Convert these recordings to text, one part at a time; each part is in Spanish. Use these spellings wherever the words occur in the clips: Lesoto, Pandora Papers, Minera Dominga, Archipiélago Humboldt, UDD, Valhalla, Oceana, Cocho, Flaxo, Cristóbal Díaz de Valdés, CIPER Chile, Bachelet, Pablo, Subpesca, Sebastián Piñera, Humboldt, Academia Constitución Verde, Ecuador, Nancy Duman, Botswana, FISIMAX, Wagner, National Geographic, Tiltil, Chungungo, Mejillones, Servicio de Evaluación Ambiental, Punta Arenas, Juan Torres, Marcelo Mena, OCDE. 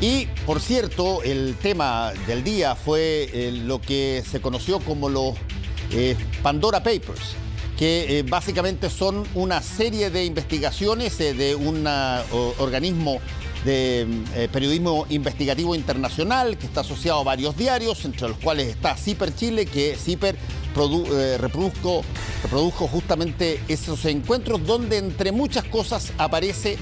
Y, por cierto, el tema del día fue lo que se conoció como los Pandora Papers, que básicamente son una serie de investigaciones de un organismo de periodismo investigativo internacional que está asociado a varios diarios, entre los cuales está CIPER Chile, que CIPER reprodujo justamente esos encuentros donde entre muchas cosas aparece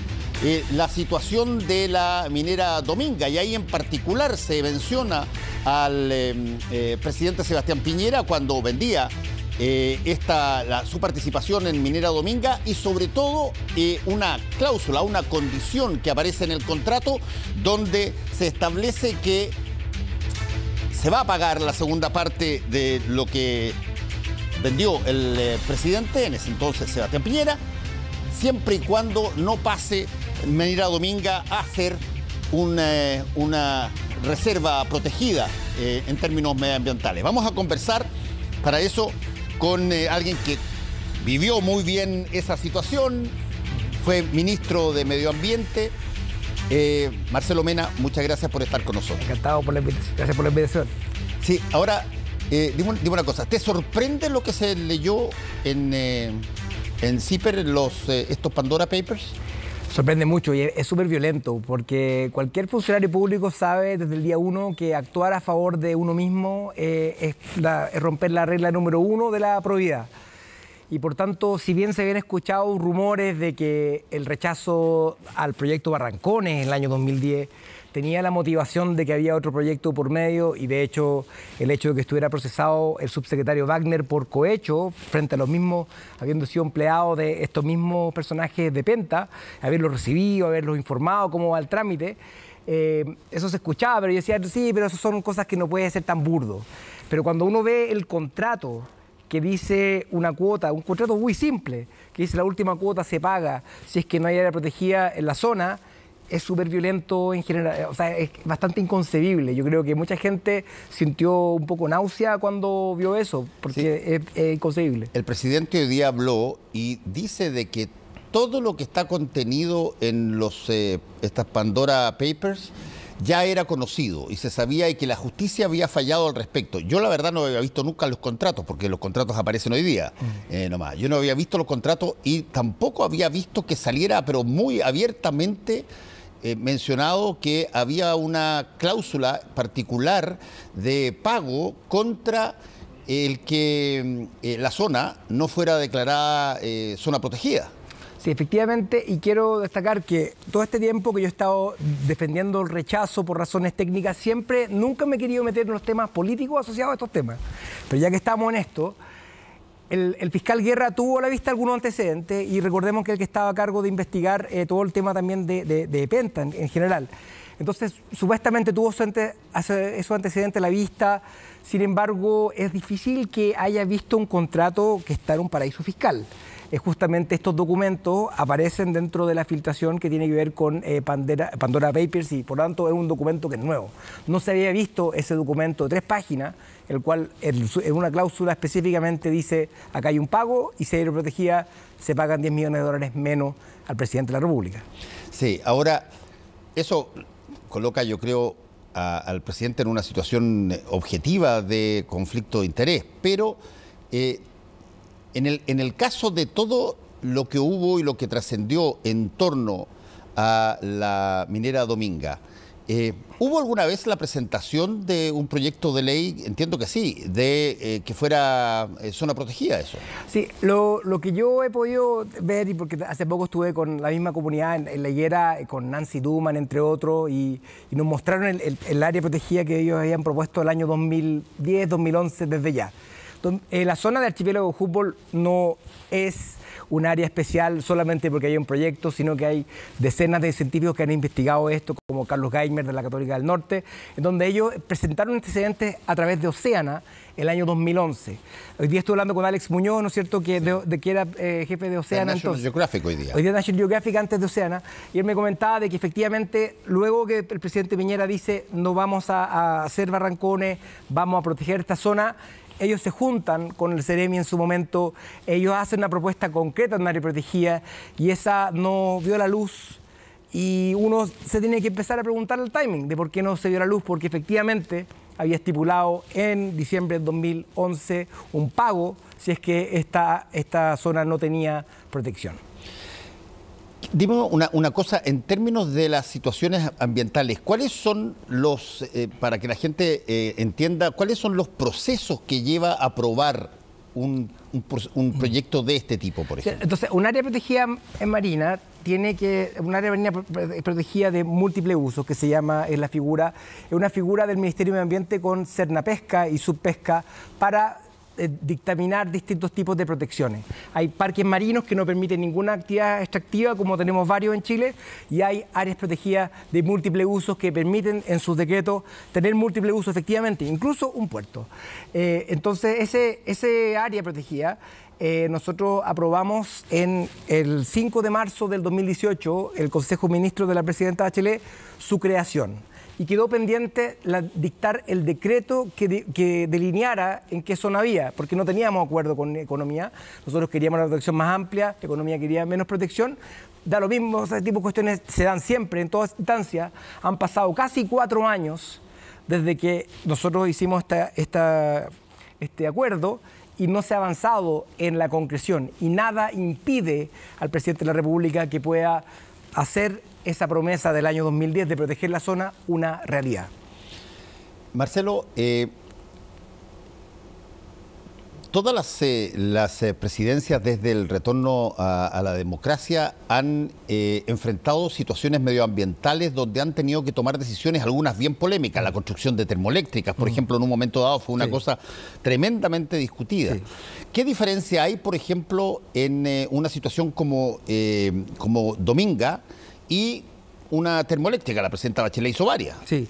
la situación de la minera Dominga, y ahí en particular se menciona al presidente Sebastián Piñera cuando vendía su participación en Minera Dominga, y sobre todo una cláusula, una condición que aparece en el contrato donde se establece que se va a pagar la segunda parte de lo que vendió el presidente, en ese entonces Sebastián Piñera, siempre y cuando no pase Minera Dominga a hacer una reserva protegida en términos medioambientales. Vamos a conversar para eso con alguien que vivió muy bien esa situación, fue ministro de Medio Ambiente. Marcelo Mena, muchas gracias por estar con nosotros. Encantado, gracias por la invitación. Sí, ahora, dime una cosa, ¿te sorprende lo que se leyó en CIPER, estos Pandora Papers? Sorprende mucho y es súper violento, porque cualquier funcionario público sabe desde el día uno que actuar a favor de uno mismo es romper la regla número 1 de la probidad. Y por tanto, si bien se habían escuchado rumores de que el rechazo al proyecto Barrancones en el año 2010 tenía la motivación de que había otro proyecto por medio, y de hecho el hecho de que estuviera procesado el subsecretario Wagner por cohecho frente a los mismos, habiendo sido empleado de estos mismos personajes de Penta, haberlos recibido, haberlos informado cómo va el trámite, eso se escuchaba, pero yo decía, sí, pero eso son cosas que no puede ser tan burdo. Pero cuando uno ve el contrato, que dice una cuota, un contrato muy simple, que dice la última cuota se paga si es que no hay área protegida en la zona, es súper violento en general, o sea, es bastante inconcebible. Yo creo que mucha gente sintió un poco náusea cuando vio eso, porque sí, es inconcebible. El presidente hoy día habló y dice de que todo lo que está contenido en estas Pandora Papers ya era conocido y se sabía, y que la justicia había fallado al respecto. Yo la verdad no había visto nunca los contratos, porque los contratos aparecen hoy día nomás. Yo no había visto los contratos y tampoco había visto que saliera, pero muy abiertamente mencionado, que había una cláusula particular de pago contra el que la zona no fuera declarada zona protegida. Sí, efectivamente, y quiero destacar que todo este tiempo que yo he estado defendiendo el rechazo por razones técnicas, nunca me he querido meter en los temas políticos asociados a estos temas. Pero ya que estamos en esto, el fiscal Guerra tuvo a la vista algunos antecedentes, y recordemos que el que estaba a cargo de investigar todo el tema también de Penta en general. Entonces, supuestamente tuvo su antecedente a la vista, sin embargo, es difícil que haya visto un contrato que está en un paraíso fiscal. Justamente estos documentos aparecen dentro de la filtración que tiene que ver con Pandora Papers, y por lo tanto es un documento que es nuevo. No se había visto ese documento de 3 páginas, el cual en una cláusula específicamente dice, acá hay un pago y si hay protegida se pagan $10 millones menos al presidente de la República. Sí, ahora eso coloca, yo creo, al presidente en una situación objetiva de conflicto de interés, pero en el caso de todo lo que hubo y lo que trascendió en torno a la minera Dominga, ¿hubo alguna vez la presentación de un proyecto de ley, entiendo que sí, de que fuera zona protegida eso? Sí, lo que yo he podido ver, y porque hace poco estuve con la misma comunidad en La Higuera, con Nancy Duman, entre otros, y nos mostraron el área protegida que ellos habían propuesto el año 2010, 2011, desde ya. La zona de Archipiélago Humboldt no es un área especial solamente porque hay un proyecto, sino que hay decenas de científicos que han investigado esto, como Carlos Geimer de la Católica del Norte, en donde ellos presentaron antecedentes a través de Oceana el año 2011. Hoy día estoy hablando con Alex Muñoz, ¿no es cierto?, que, que era jefe de Oceana. National Geographic hoy día. Hoy día National Geographic, antes de Oceana. Y él me comentaba de que efectivamente, luego que el presidente Piñera dice no vamos a hacer barrancones, vamos a proteger esta zona, ellos se juntan con el Seremi en su momento, ellos hacen una propuesta concreta en área protegida y esa no vio la luz Y uno se tiene que empezar a preguntar el timing de por qué no se dio la luz, porque efectivamente había estipulado en diciembre de 2011 un pago si es que esta zona no tenía protección. Dime una cosa, en términos de las situaciones ambientales, ¿cuáles son los, para que la gente entienda, cuáles son los procesos que lleva a aprobar un proyecto de este tipo, por ejemplo? Entonces, un área protegida en marina tiene que, un área marina protegida de múltiples usos, que se llama, es la figura, es una figura del Ministerio de Medio Ambiente con Sernapesca y Subpesca para dictaminar distintos tipos de protecciones. Hay parques marinos que no permiten ninguna actividad extractiva, como tenemos varios en Chile, y hay áreas protegidas de múltiples usos que permiten en sus decretos tener múltiples usos efectivamente, incluso un puerto. Entonces, ese área protegida, nosotros aprobamos en el 5 de marzo del 2018, el Consejo de Ministros de la Presidenta Bachelet, su creación. Y quedó pendiente dictar el decreto que delineara en qué zona había, porque no teníamos acuerdo con economía. Nosotros queríamos una protección más amplia, la economía quería menos protección. Da lo mismo, ese tipo de cuestiones se dan siempre, en todas instancias. Han pasado casi 4 años desde que nosotros hicimos este acuerdo y no se ha avanzado en la concreción. Y nada impide al presidente de la República que pueda hacer esa promesa del año 2010 de proteger la zona una realidad. Marcelo, todas las presidencias desde el retorno a la democracia han enfrentado situaciones medioambientales donde han tenido que tomar decisiones, algunas bien polémicas. La construcción de termoeléctricas, por ejemplo, en un momento dado fue una cosa tremendamente discutida. Sí. ¿Qué diferencia hay, por ejemplo, en una situación como Dominga y una termoeléctrica? La presidenta Bachelet hizo varias. Sí,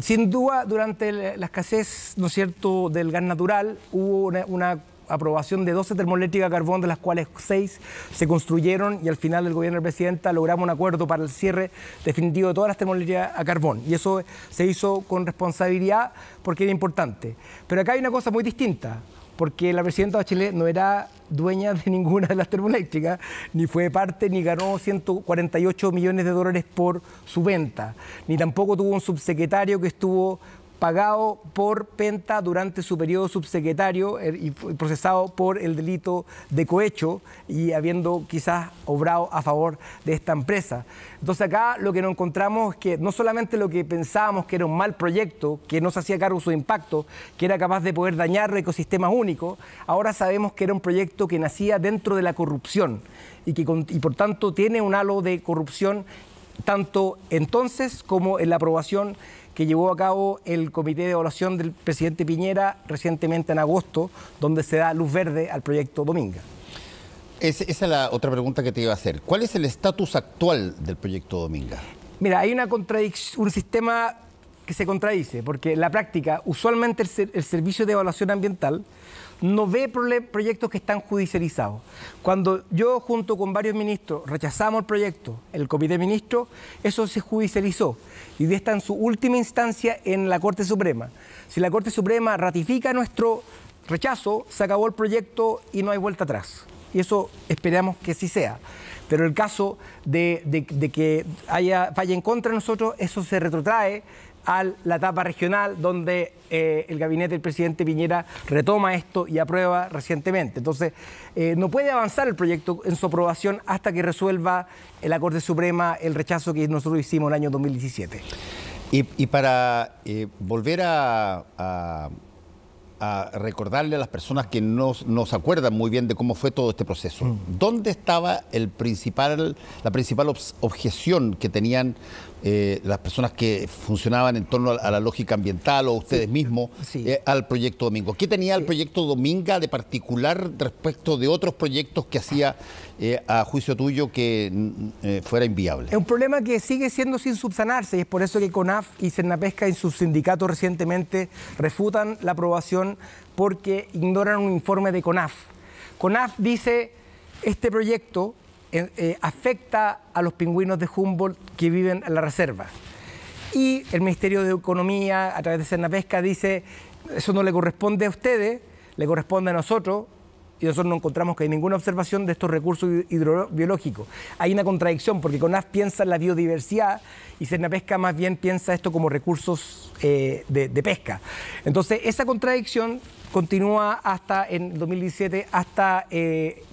sin duda, durante la escasez, ¿no es cierto?, del gas natural, hubo una aprobación de 12 termoeléctricas a carbón, de las cuales 6 se construyeron, y al final del gobierno de la presidenta logramos un acuerdo para el cierre definitivo de todas las termoeléctricas a carbón. Y eso se hizo con responsabilidad porque era importante. Pero acá hay una cosa muy distinta, porque la presidenta Bachelet no era dueña de ninguna de las termoeléctricas, ni fue parte, ni ganó $148 millones por su venta, ni tampoco tuvo un subsecretario que estuvo pagado por Penta durante su periodo subsecretario y procesado por el delito de cohecho y habiendo quizás obrado a favor de esta empresa. Entonces acá lo que nos encontramos es que no solamente lo que pensábamos que era un mal proyecto, que no se hacía cargo de su impacto, que era capaz de poder dañar ecosistemas únicos, ahora sabemos que era un proyecto que nacía dentro de la corrupción y por tanto tiene un halo de corrupción tanto entonces como en la aprobación que llevó a cabo el Comité de Evaluación del presidente Piñera recientemente en agosto, donde se da luz verde al proyecto Dominga. Esa es la otra pregunta que te iba a hacer. ¿Cuál es el estatus actual del proyecto Dominga? Mira, hay una contradicción, un sistema que se contradice, porque en la práctica, usualmente el Servicio de Evaluación Ambiental no ve proyectos que están judicializados. Cuando yo, junto con varios ministros, rechazamos el proyecto, el Comité de Ministros, eso se judicializó y está en su última instancia en la Corte Suprema. Si la Corte Suprema ratifica nuestro rechazo, se acabó el proyecto y no hay vuelta atrás. Y eso esperamos que sí sea. Pero el caso de que haya falla en contra de nosotros, eso se retrotrae a la etapa regional, donde el gabinete del presidente Piñera retoma esto y aprueba recientemente. Entonces, no puede avanzar el proyecto en su aprobación hasta que resuelva la Corte Suprema el rechazo que nosotros hicimos en el año 2017. Y para volver a recordarle a las personas que no se acuerdan muy bien de cómo fue todo este proceso, ¿dónde estaba la principal objeción que tenían las personas que funcionaban en torno a la lógica ambiental o ustedes mismos al proyecto Dominga? ¿Qué tenía el proyecto Dominga de particular respecto de otros proyectos que hacía a juicio tuyo que fuera inviable? Es un problema que sigue siendo sin subsanarse y es por eso que CONAF y Sernapesca y sus sindicatos recientemente refutan la aprobación porque ignoran un informe de CONAF. CONAF dice, este proyecto afecta a los pingüinos de Humboldt que viven en la reserva. Y el Ministerio de Economía, a través de Sernapesca, dice, eso no le corresponde a ustedes, le corresponde a nosotros y nosotros no encontramos que hay ninguna observación de estos recursos hidrobiológicos. Hay una contradicción, porque CONAF piensa en la biodiversidad y Sernapesca más bien piensa esto como recursos de pesca. Entonces, esa contradicción continúa hasta en 2017, hasta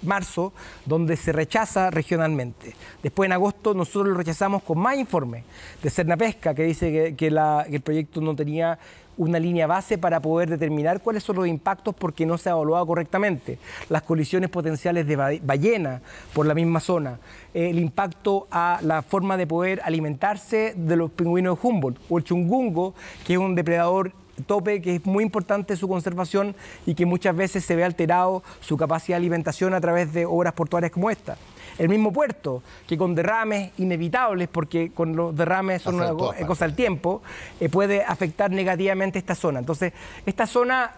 marzo, donde se rechaza regionalmente. Después, en agosto, nosotros lo rechazamos con más informe de Sernapesca, que dice que el proyecto no tenía una línea base para poder determinar cuáles son los impactos porque no se ha evaluado correctamente. Las colisiones potenciales de ballena por la misma zona, el impacto a la forma de poder alimentarse de los pingüinos de Humboldt, o el chungungo, que es un depredador tope, que es muy importante su conservación y que muchas veces se ve alterado su capacidad de alimentación a través de obras portuarias como esta. El mismo puerto, que con derrames inevitables, porque con los derrames son una cosa al tiempo, puede afectar negativamente esta zona. Entonces, esta zona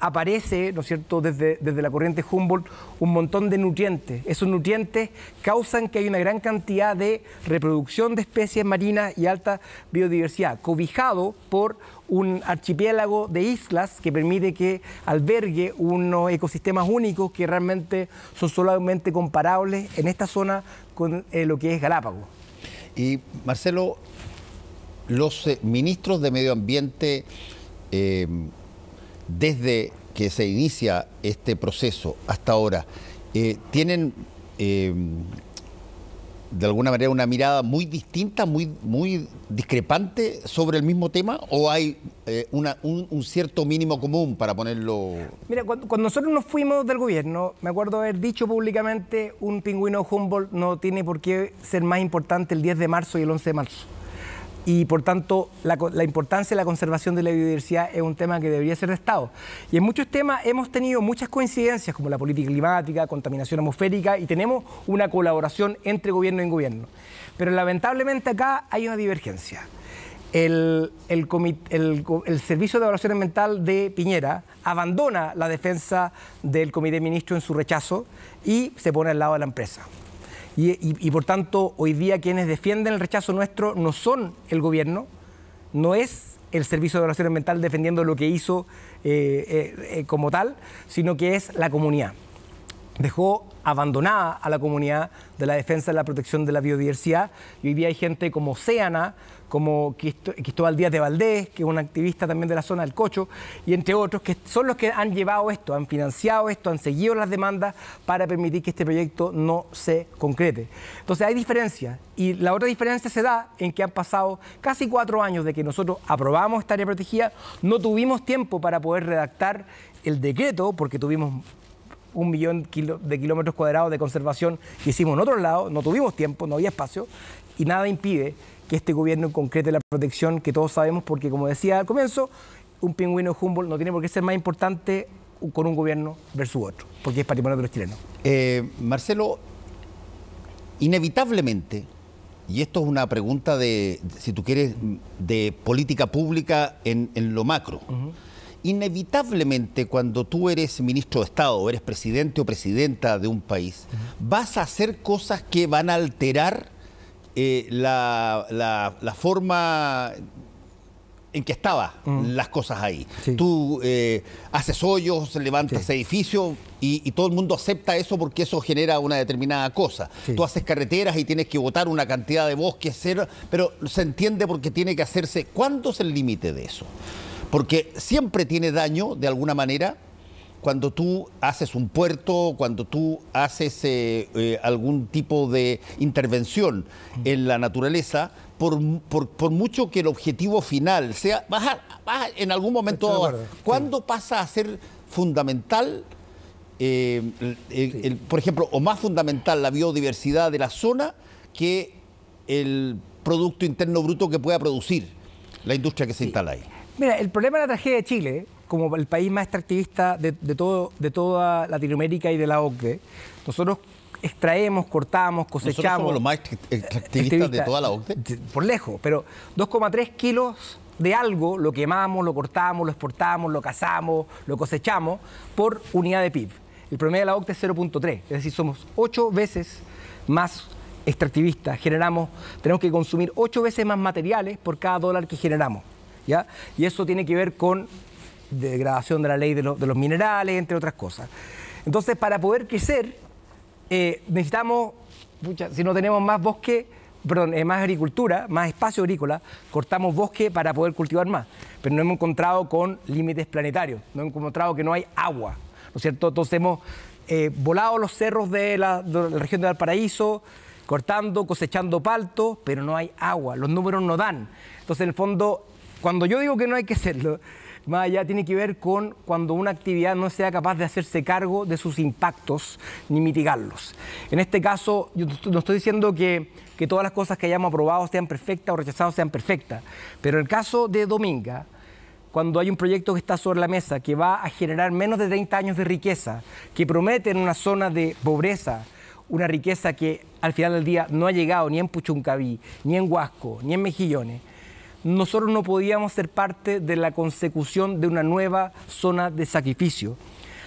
aparece, ¿no es cierto?, desde la corriente Humboldt, un montón de nutrientes. Esos nutrientes causan que hay una gran cantidad de reproducción de especies marinas y alta biodiversidad, cobijado por un archipiélago de islas que permite que albergue unos ecosistemas únicos que realmente son solamente comparables en esta zona con lo que es Galápagos. Y, Marcelo, los ministros de Medio Ambiente, desde que se inicia este proceso hasta ahora, tienen de alguna manera una mirada muy distinta, muy discrepante sobre el mismo tema, o hay un cierto mínimo común para ponerlo? Mira, cuando nosotros nos fuimos del gobierno, me acuerdo haber dicho públicamente: un pingüino Humboldt no tiene por qué ser más importante el 10 de marzo y el 11 de marzo. Y por tanto, la importancia de la conservación de la biodiversidad es un tema que debería ser de Estado. Y en muchos temas hemos tenido muchas coincidencias, como la política climática, contaminación atmosférica, y tenemos una colaboración entre gobierno y gobierno. Pero lamentablemente acá hay una divergencia. El Servicio de Evaluación Ambiental de Piñera abandona la defensa del Comité de Ministros en su rechazo y se pone al lado de la empresa. Y por tanto, hoy día quienes defienden el rechazo nuestro no son el gobierno, no es el Servicio de Evaluación Ambiental defendiendo lo que hizo como tal, sino que es la comunidad. Dejó abandonada a la comunidad de la defensa de la protección de la biodiversidad, y hoy día hay gente como Oceana, como Cristóbal Díaz de Valdés, que es un activista también de la zona del Cocho, y entre otros, que son los que han llevado esto, han financiado esto, han seguido las demandas para permitir que este proyecto no se concrete. Entonces hay diferencias, y la otra diferencia se da en que han pasado casi 4 años de que nosotros aprobamos esta área protegida, no tuvimos tiempo para poder redactar el decreto, porque tuvimos 1 millón de kilómetros cuadrados de conservación que hicimos en otro lado, no tuvimos tiempo, no había espacio, y nada impide que este gobierno concrete la protección que todos sabemos, porque como decía al comienzo, un pingüino Humboldt no tiene por qué ser más importante con un gobierno versus otro, porque es patrimonio de los chilenos. Marcelo, inevitablemente, y esto es una pregunta de, si tú quieres, de política pública en lo macro, inevitablemente, cuando tú eres ministro de Estado, o eres presidente o presidenta de un país, vas a hacer cosas que van a alterar la forma en que estaban las cosas ahí. Sí. Tú haces hoyos, levantas edificios y todo el mundo acepta eso porque eso genera una determinada cosa. Sí. Tú haces carreteras y tienes que botar una cantidad de bosques, pero se entiende porque tiene que hacerse. ¿Cuándo es el límite de eso? Porque siempre tiene daño, de alguna manera, cuando tú haces un puerto, cuando tú haces algún tipo de intervención en la naturaleza, por mucho que el objetivo final sea bajar en algún momento. ¿Cuándo pasa a ser fundamental, por ejemplo, o más fundamental, la biodiversidad de la zona que el Producto Interno Bruto que pueda producir la industria que se instala ahí? Mira, el problema de la tragedia de Chile, como el país más extractivista de toda Latinoamérica y de la OCDE, nosotros extraemos, cortamos, cosechamos. ¿Nosotros somos los más extractivistas de toda la OCDE? Por lejos, pero 2,3 kilos de algo lo quemamos, lo cortamos, lo exportamos, lo cazamos, lo cosechamos por unidad de PIB. El promedio de la OCDE es 0,3, es decir, somos 8 veces más extractivistas. Tenemos que consumir 8 veces más materiales por cada dólar que generamos. ¿Ya? Y eso tiene que ver con degradación de la ley de los minerales, entre otras cosas. Entonces, para poder crecer, necesitamos, si no tenemos más bosque, perdón, más agricultura, más espacio agrícola, cortamos bosque para poder cultivar más. Pero nos hemos encontrado con límites planetarios, nos hemos encontrado que no hay agua, ¿no es cierto? Entonces hemos volado los cerros de la región de Valparaíso, cortando, cosechando palto, pero no hay agua, los números no dan. Entonces, en el fondo, cuando yo digo que no hay que hacerlo, más allá tiene que ver con cuando una actividad no sea capaz de hacerse cargo de sus impactos ni mitigarlos. En este caso, yo no estoy diciendo que todas las cosas que hayamos aprobado sean perfectas o rechazado sean perfectas, pero en el caso de Dominga, cuando hay un proyecto que está sobre la mesa, que va a generar menos de 30 años de riqueza, que promete en una zona de pobreza una riqueza que al final del día no ha llegado ni en Puchuncabí, ni en Huasco, ni en Mejillones, nosotros no podíamos ser parte de la consecución de una nueva zona de sacrificio.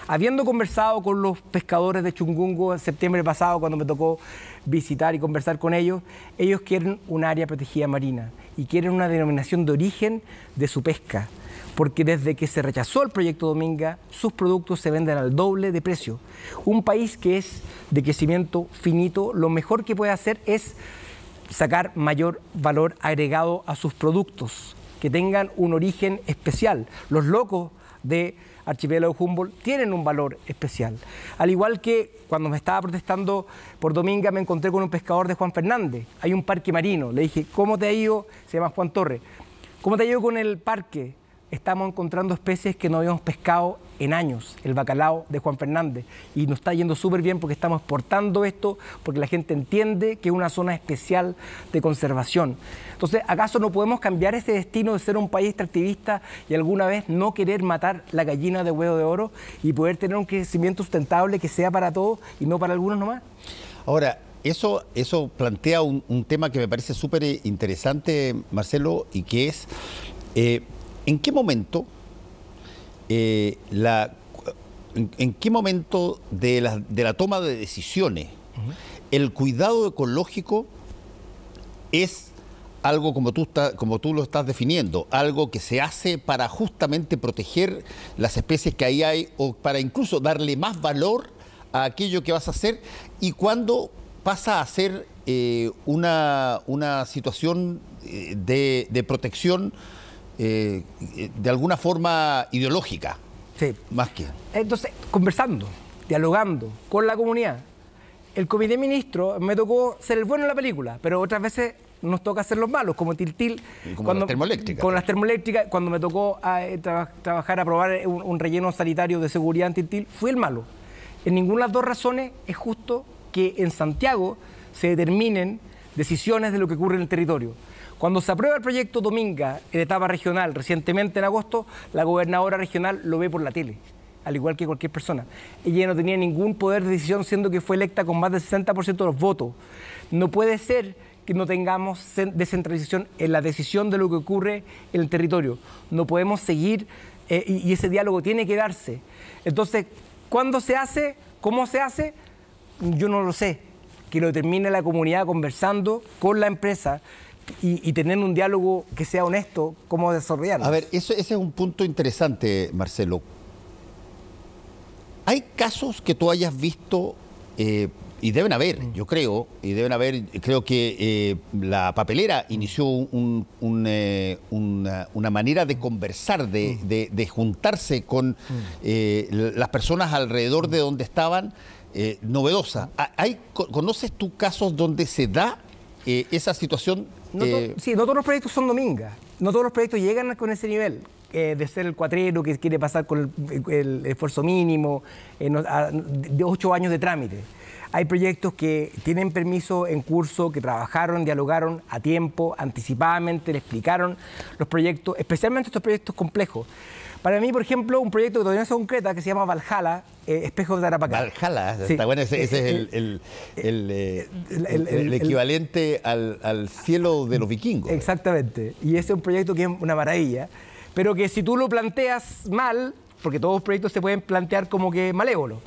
Habiendo conversado con los pescadores de Chungungo en septiembre pasado, cuando me tocó visitar y conversar con ellos, ellos quieren un área protegida marina y quieren una denominación de origen de su pesca, porque desde que se rechazó el proyecto Dominga, sus productos se venden al doble de precio. Un país que es de crecimiento finito, lo mejor que puede hacer es sacar mayor valor agregado a sus productos, que tengan un origen especial. Los locos de Archipiélago Humboldt tienen un valor especial. Al igual que cuando me estaba protestando por Dominga, me encontré con un pescador de Juan Fernández. Hay un parque marino. Le dije, ¿cómo te ha ido? Se llama Juan Torres. ¿Cómo te ha ido con el parque? Estamos encontrando especies que no habíamos pescado en años, el bacalao de Juan Fernández, y nos está yendo súper bien porque estamos exportando esto, porque la gente entiende que es una zona especial de conservación. Entonces, ¿acaso no podemos cambiar ese destino de ser un país extractivista y alguna vez no querer matar la gallina de huevo de oro y poder tener un crecimiento sustentable que sea para todos y no para algunos nomás? Ahora, eso plantea un tema que me parece súper interesante, Marcelo, y que es... ¿en qué momento, de la toma de decisiones el cuidado ecológico es algo como tú lo estás definiendo, algo que se hace para justamente proteger las especies que ahí hay o para incluso darle más valor a aquello que vas a hacer, y cuando pasa a ser una situación de protección de alguna forma ideológica? Sí. Más que... Entonces, conversando, dialogando con la comunidad. El comité ministro me tocó ser el bueno en la película, pero otras veces nos toca ser los malos, como Tiltil. Con las termoeléctricas. Cuando me tocó aprobar un relleno sanitario de seguridad en Tiltil, fui el malo. En ninguna de las dos razones es justo que en Santiago se determinen decisiones de lo que ocurre en el territorio. Cuando se aprueba el proyecto Dominga en etapa regional, recientemente en agosto, la gobernadora regional lo ve por la tele, al igual que cualquier persona. Ella no tenía ningún poder de decisión, siendo que fue electa con más del 60% de los votos. No puede ser que no tengamos descentralización en la decisión de lo que ocurre en el territorio. No podemos seguir, y ese diálogo tiene que darse. Entonces, ¿cuándo se hace? ¿Cómo se hace? Yo no lo sé. Que lo determine la comunidad conversando con la empresa, y tener un diálogo que sea honesto, cómo desarrollarlo. A ver, ese es un punto interesante, Marcelo. ¿Hay casos que tú hayas visto, y deben haber, yo creo, creo que la papelera inició una manera de conversar, de juntarse con las personas alrededor de donde estaban, novedosa? ¿Conoces tú casos donde se da esa situación? No todos los proyectos son Dominga, no todos los proyectos llegan con ese nivel de ser el cuatrero que quiere pasar con el esfuerzo mínimo de 8 años de trámite. Hay proyectos que tienen permiso en curso, que trabajaron, dialogaron a tiempo, anticipadamente, le explicaron los proyectos, especialmente estos proyectos complejos. Para mí, por ejemplo, un proyecto que todavía no se concreta, que se llama Valhalla, Espejos de Arapacá. Valhalla, sí. Está bueno, ese es el equivalente al cielo de los vikingos. Exactamente, y ese es un proyecto que es una maravilla, pero que si tú lo planteas mal, porque todos los proyectos se pueden plantear como que malévolo,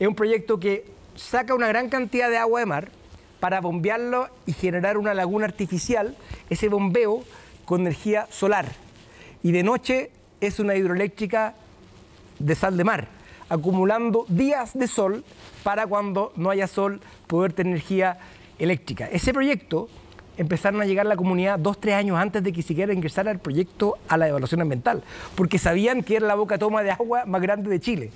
es un proyecto que saca una gran cantidad de agua de mar para bombearlo y generar una laguna artificial, ese bombeo con energía solar, y de noche es una hidroeléctrica de sal de mar. acumulando días de sol para cuando no haya sol poder tener energía eléctrica. Ese proyecto empezaron a llegar a la comunidad 2 o 3 años antes de que siquiera ingresara el proyecto a la evaluación ambiental, porque sabían que era la boca toma de agua más grande de Chile.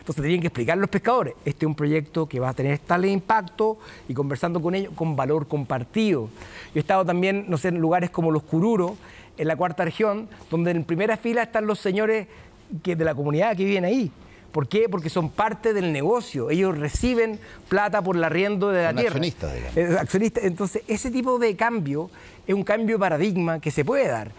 Entonces tenían que explicar a los pescadores, este es un proyecto que va a tener tal impacto, y conversando con ellos, con valor compartido. Yo he estado también, no sé, en lugares como Los Cururos, en la cuarta región, donde en primera fila están los señores de la comunidad que viven ahí. ¿Por qué? Porque son parte del negocio. Ellos reciben plata por el arriendo de la tierra. Accionistas, digamos. Accionistas. Entonces, ese tipo de cambio es un cambio de paradigma que se puede dar.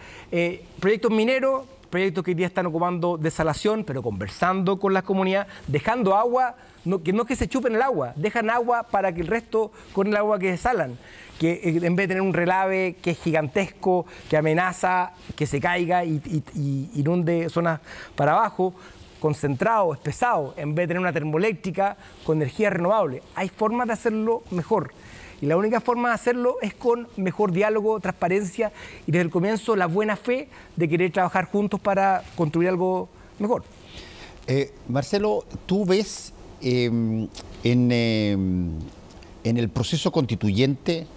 Proyectos mineros, proyectos que hoy día están ocupando desalación, pero conversando con las comunidades, dejando agua, no que se chupen el agua, dejan agua para que el resto con el agua que desalan, que en vez de tener un relave que es gigantesco, que amenaza, que se caiga y inunde zonas para abajo, concentrado, espesado, en vez de tener una termoeléctrica con energía renovable. Hay formas de hacerlo mejor. Y la única forma de hacerlo es con mejor diálogo, transparencia y desde el comienzo la buena fe de querer trabajar juntos para construir algo mejor. Marcelo, tú ves en el proceso constituyente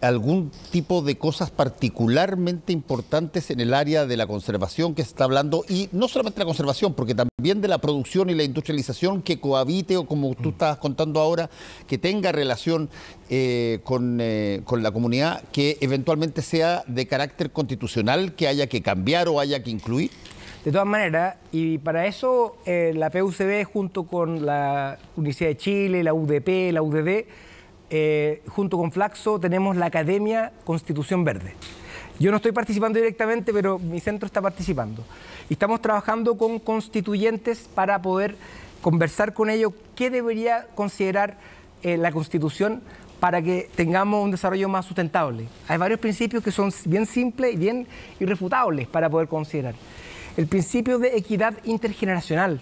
algún tipo de cosas particularmente importantes en el área de la conservación que se está hablando, y no solamente la conservación, porque también de la producción y la industrialización que cohabite, o como tú estabas contando ahora, que tenga relación con la comunidad, que eventualmente sea de carácter constitucional, que haya que cambiar o haya que incluir? De todas maneras, y para eso la PUCB junto con la Universidad de Chile, la UDP, la UDD, junto con Flaxo tenemos la Academia Constitución Verde. Yo no estoy participando directamente, pero mi centro está participando. Y estamos trabajando con constituyentes para poder conversar con ellos qué debería considerar la Constitución para que tengamos un desarrollo más sustentable. Hay varios principios que son bien simples y bien irrefutables para poder considerar. El principio de equidad intergeneracional.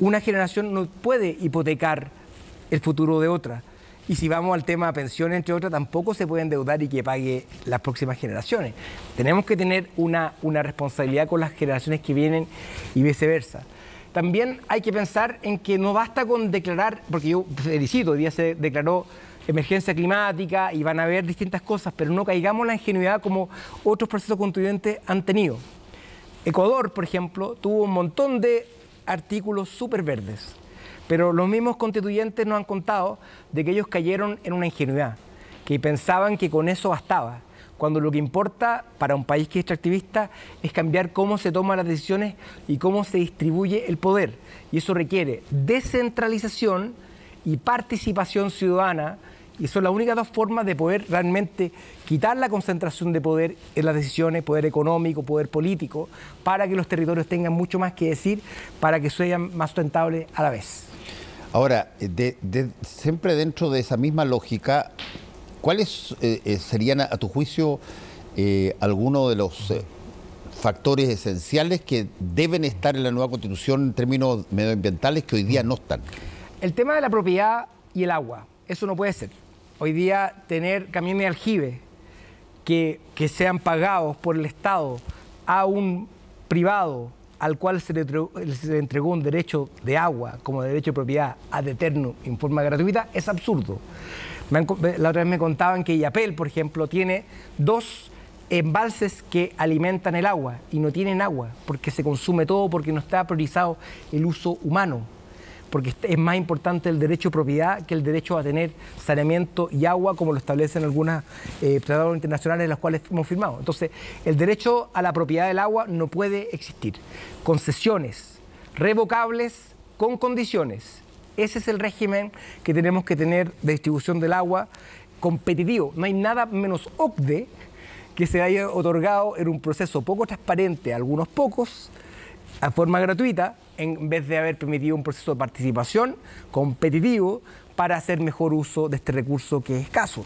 Una generación no puede hipotecar el futuro de otra. Y si vamos al tema de pensiones, entre otras, tampoco se puede endeudar y que pague las próximas generaciones. Tenemos que tener una responsabilidad con las generaciones que vienen y viceversa. También hay que pensar en que no basta con declarar, porque yo felicito, hoy día se declaró emergencia climática y van a haber distintas cosas, pero no caigamos en la ingenuidad como otros procesos constituyentes han tenido. Ecuador, por ejemplo, tuvo un montón de artículos súper verdes. Pero los mismos constituyentes nos han contado de que ellos cayeron en una ingenuidad, que pensaban que con eso bastaba, cuando lo que importa para un país que es extractivista es cambiar cómo se toman las decisiones y cómo se distribuye el poder. Y eso requiere descentralización y participación ciudadana, y son las únicas dos formas de poder realmente quitar la concentración de poder en las decisiones, poder económico, poder político, para que los territorios tengan mucho más que decir, para que sean más sustentables a la vez. Ahora, siempre dentro de esa misma lógica, ¿cuáles serían a tu juicio algunos de los factores esenciales que deben estar en la nueva Constitución en términos medioambientales que hoy día no están? El tema de la propiedad y el agua, eso no puede ser. Hoy día tener camiones de aljibe que sean pagados por el Estado a un privado al cual se le entregó un derecho de agua como derecho de propiedad ad eternum en forma gratuita es absurdo. La otra vez me contaban que Yapel, por ejemplo, tiene 2 embalses que alimentan el agua y no tienen agua porque se consume todo, porque no está priorizado el uso humano, porque es más importante el derecho de propiedad que el derecho a tener saneamiento y agua, como lo establecen algunos tratados internacionales en los cuales hemos firmado. Entonces, el derecho a la propiedad del agua no puede existir. Concesiones revocables con condiciones. Ese es el régimen que tenemos que tener de distribución del agua competitivo. No hay nada menos OCDE que se haya otorgado en un proceso poco transparente a algunos pocos, a forma gratuita, en vez de haber permitido un proceso de participación competitivo para hacer mejor uso de este recurso que es escaso.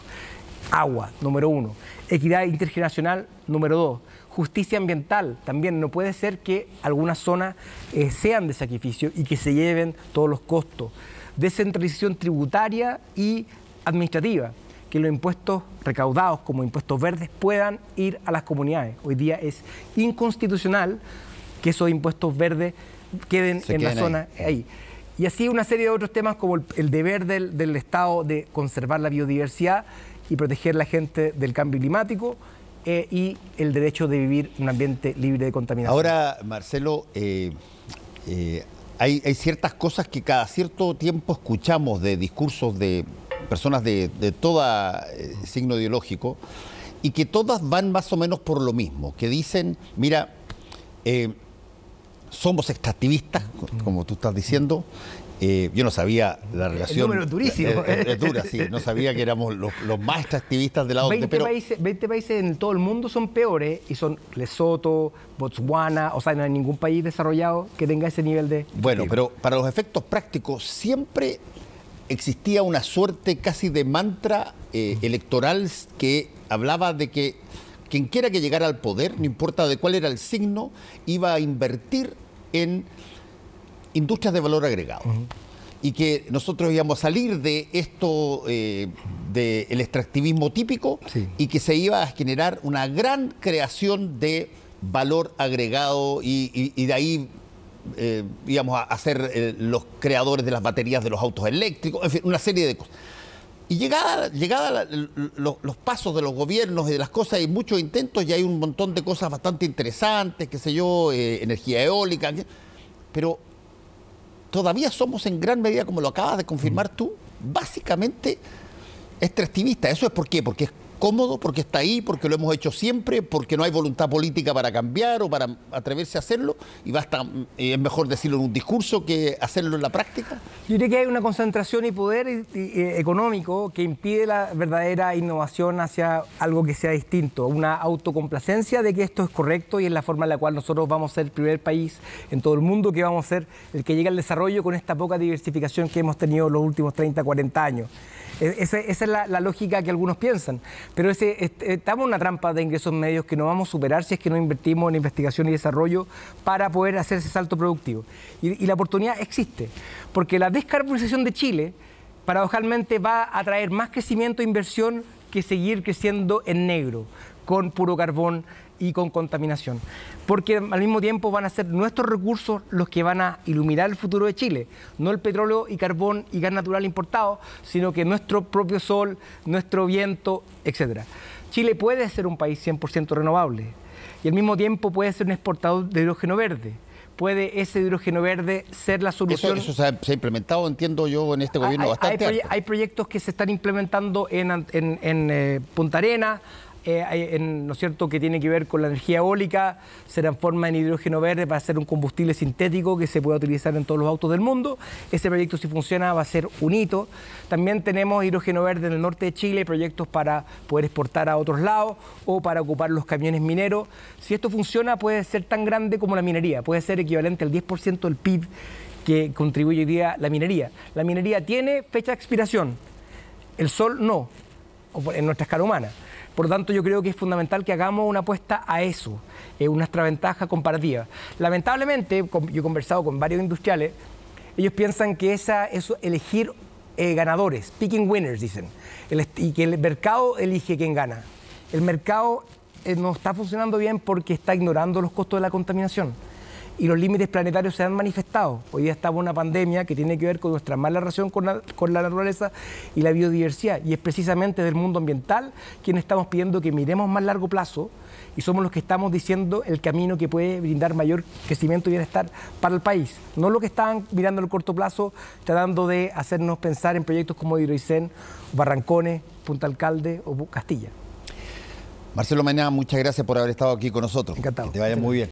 Agua, número 1. Equidad intergeneracional, número 2. Justicia ambiental, también no puede ser que algunas zonas sean de sacrificio y que se lleven todos los costos. Descentralización tributaria y administrativa, que los impuestos recaudados como impuestos verdes puedan ir a las comunidades. Hoy día es inconstitucional que esos impuestos verdes queden en la zona ahí. Y así una serie de otros temas como el deber del Estado de conservar la biodiversidad y proteger a la gente del cambio climático y el derecho de vivir un ambiente libre de contaminación. Ahora, Marcelo, hay ciertas cosas que cada cierto tiempo escuchamos de discursos de personas de todo signo ideológico y que todas van más o menos por lo mismo, que dicen, mira, somos extractivistas, como tú estás diciendo. Yo no sabía la relación. El número es durísimo. Es dura, sí. No sabía que éramos los más extractivistas de la OCDE. 20 países en todo el mundo son peores y son Lesoto, Botswana, o sea, no hay ningún país desarrollado que tenga ese nivel de... Bueno, pero para los efectos prácticos siempre existía una suerte casi de mantra electoral que hablaba de que quien quiera que llegara al poder, no importa de cuál era el signo, iba a invertir en industrias de valor agregado. Uh-huh. Y que nosotros íbamos a salir de esto, del extractivismo típico, sí, y que se iba a generar una gran creación de valor agregado y de ahí íbamos a ser los creadores de las baterías de los autos eléctricos, en fin, una serie de cosas. Y llegados los pasos de los gobiernos y de las cosas, hay muchos intentos y hay un montón de cosas bastante interesantes, qué sé yo, energía eólica, pero todavía somos en gran medida, como lo acabas de confirmar tú, básicamente extractivistas. ¿Eso es por qué? Porque es cómodo, porque está ahí, porque lo hemos hecho siempre, porque no hay voluntad política para cambiar o para atreverse a hacerlo, y basta, es mejor decirlo en un discurso que hacerlo en la práctica. Yo diría que hay una concentración y poder económico que impide la verdadera innovación hacia algo que sea distinto, una autocomplacencia de que esto es correcto y es la forma en la cual nosotros vamos a ser el primer país en todo el mundo que vamos a ser el que llega al desarrollo con esta poca diversificación que hemos tenido los últimos 30, 40 años. Esa es la lógica que algunos piensan, pero estamos en una trampa de ingresos medios que no vamos a superar si es que no invertimos en investigación y desarrollo para poder hacer ese salto productivo. Y la oportunidad existe, porque la descarbonización de Chile paradojalmente va a traer más crecimiento e inversión que seguir creciendo en negro, con puro carbón y con contaminación, porque al mismo tiempo van a ser nuestros recursos los que van a iluminar el futuro de Chile, no el petróleo y carbón y gas natural importado, sino que nuestro propio sol, nuestro viento, etc. Chile puede ser un país 100% renovable y al mismo tiempo puede ser un exportador de hidrógeno verde. ¿Puede ese hidrógeno verde ser la solución? Eso se ha implementado, entiendo yo, en este gobierno bastante. Hay proyectos que se están implementando en Punta Arenas, ¿no es cierto?, que tiene que ver con la energía eólica, se transforma en hidrógeno verde para hacer un combustible sintético que se pueda utilizar en todos los autos del mundo. Ese proyecto, si funciona, va a ser un hito. También tenemos hidrógeno verde en el norte de Chile, proyectos para poder exportar a otros lados o para ocupar los camiones mineros. Si esto funciona, puede ser tan grande como la minería, puede ser equivalente al 10% del PIB que contribuye hoy día la minería. La minería tiene fecha de expiración, el sol no, en nuestra escala humana. Por lo tanto, yo creo que es fundamental que hagamos una apuesta a eso, una extraventaja comparativa. Lamentablemente, yo he conversado con varios industriales, ellos piensan que eso elegir ganadores, picking winners, dicen, y que el mercado elige quién gana. El mercado no está funcionando bien porque está ignorando los costos de la contaminación. Y los límites planetarios se han manifestado. Hoy día estamos en una pandemia que tiene que ver con nuestra mala relación con la naturaleza y la biodiversidad. Y es precisamente del mundo ambiental quien estamos pidiendo que miremos más largo plazo y somos los que estamos diciendo el camino que puede brindar mayor crecimiento y bienestar para el país. No lo que estaban mirando en el corto plazo, tratando de hacernos pensar en proyectos como Hidroicén, Barrancones, Punta Alcalde o Castilla. Marcelo Mena, muchas gracias por haber estado aquí con nosotros. Encantado. Que te vaya muy bien.